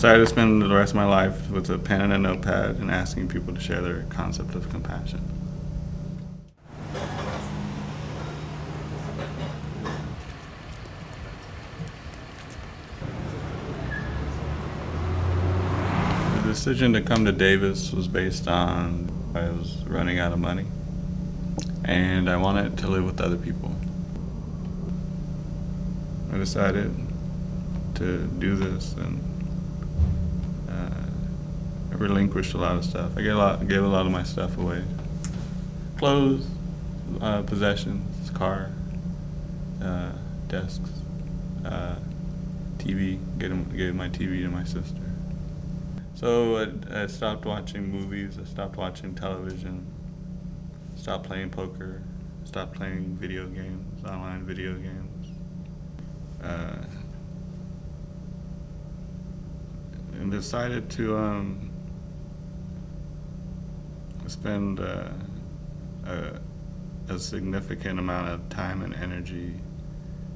decided to spend the rest of my life with a pen and a notepad and asking people to share their concept of compassion. The decision to come to Davis was based on I was running out of money and I wanted to live with other people. I decided to do this and I relinquished a lot of stuff. I gave a lot of my stuff away. Clothes, possessions, car, desks, TV, gave my TV to my sister. So I stopped watching movies, I stopped watching television, stopped playing poker, stopped playing video games, online video games. And decided to spend a significant amount of time and energy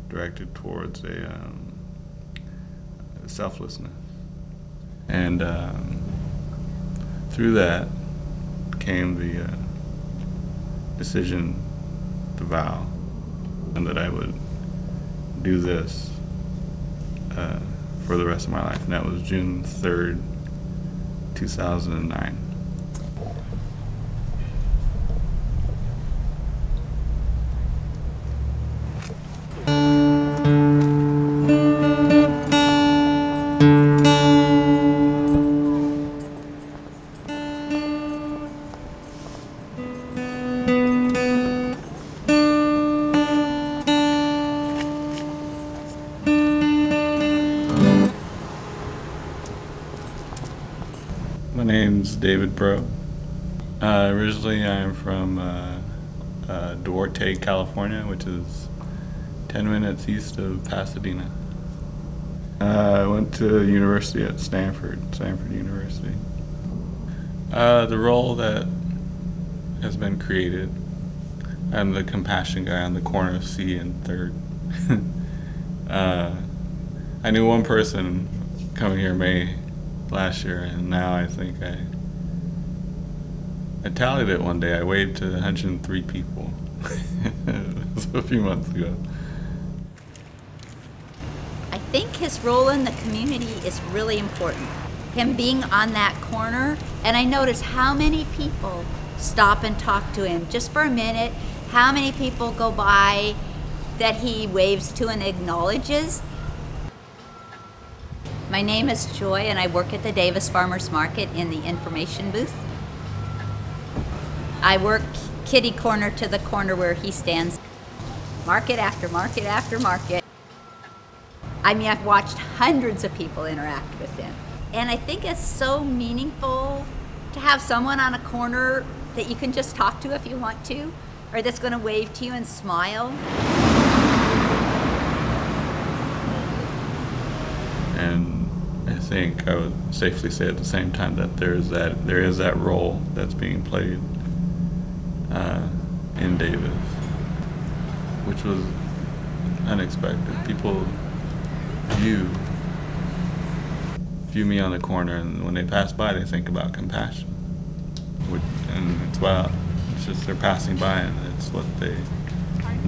directed towards a selflessness. And through that came the decision, the vow, and that I would do this for the rest of my life. And that was June 3rd, 2009. My name's David Breaux. Originally I'm from Duarte, California, which is 10 minutes east of Pasadena. I went to university at Stanford University. The role that has been created, I'm the compassion guy on the corner of C and 3rd. I knew one person coming here last year, and now I think I tallied it one day. I waved to 103 people. It was a few months ago. I think his role in the community is really important. Him being on that corner, and I notice how many people stop and talk to him just for a minute, how many people go by that he waves to and acknowledges. My name is Joy, and I work at the Davis Farmers Market in the information booth. I work kitty corner to the corner where he stands. Market after market after market. I mean, I've watched hundreds of people interact with him. And I think it's so meaningful to have someone on a corner that you can just talk to if you want to, or that's going to wave to you and smile. And I think I would safely say at the same time that there is that role that's being played in Davis, which was unexpected. People view me on the corner, and when they pass by, they think about compassion, and it's wow. It's just they're passing by, and it's what they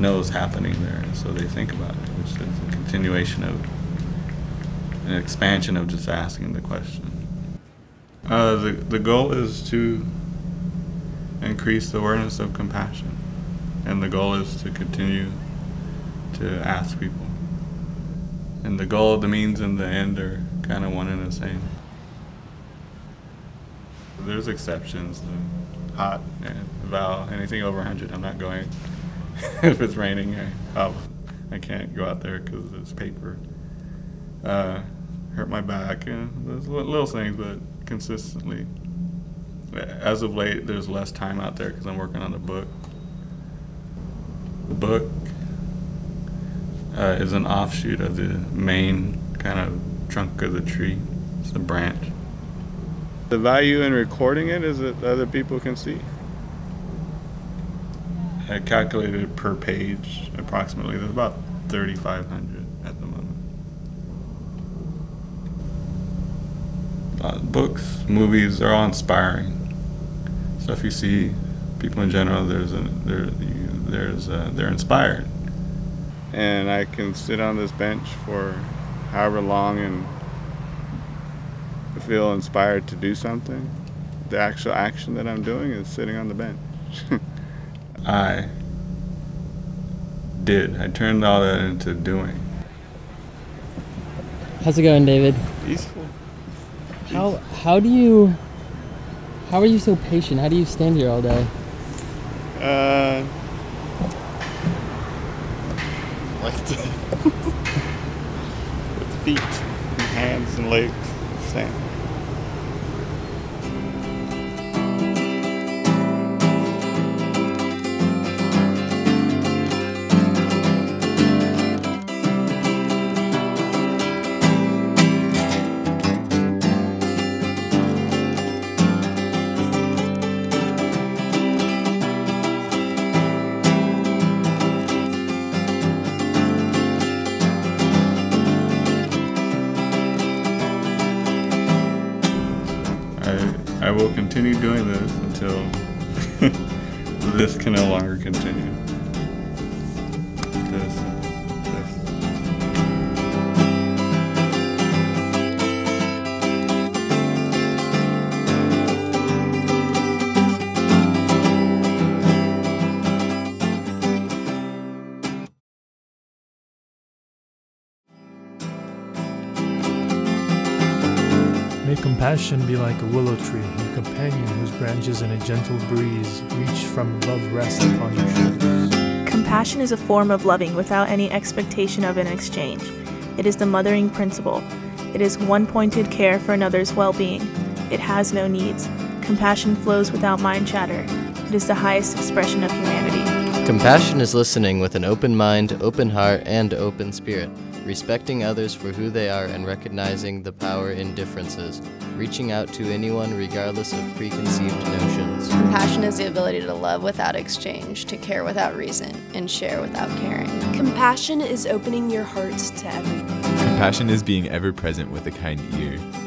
know is happening there, and so they think about it, which is a continuation of. An expansion of just asking the question. The goal is to increase the awareness of compassion, and the goal is to continue to ask people. And the goal, the means, and the end are kind of one and the same. There's exceptions. The hot and Val, anything over 100, I'm not going. If it's raining, I can't go out there because it's paper. Hurt my back, and those little things, but consistently. As of late, there's less time out there because I'm working on the book. The book is an offshoot of the main kind of trunk of the tree. It's the branch. The value in recording it is that other people can see. I calculated per page approximately. There's about 3,500 at the moment. books, movies, they're all inspiring. So if you see people in general, they're inspired. And I can sit on this bench for however long and feel inspired to do something. The actual action that I'm doing is sitting on the bench. I turned all that into doing. How's it going, David? Peaceful. How are you so patient? How do you stand here all day? Like to with feet and hands and legs, same. I will continue doing this until this can no longer continue. May compassion be like a willow tree, your companion whose branches in a gentle breeze reach from above rest upon your shoulders. Compassion is a form of loving without any expectation of an exchange. It is the mothering principle. It is one-pointed care for another's well-being. It has no needs. Compassion flows without mind chatter. It is the highest expression of humanity. Compassion is listening with an open mind, open heart, and open spirit. Respecting others for who they are and recognizing the power in differences, reaching out to anyone regardless of preconceived notions. Compassion is the ability to love without exchange, to care without reason, and share without caring. Compassion is opening your heart to everything. Compassion is being ever present with a kind ear.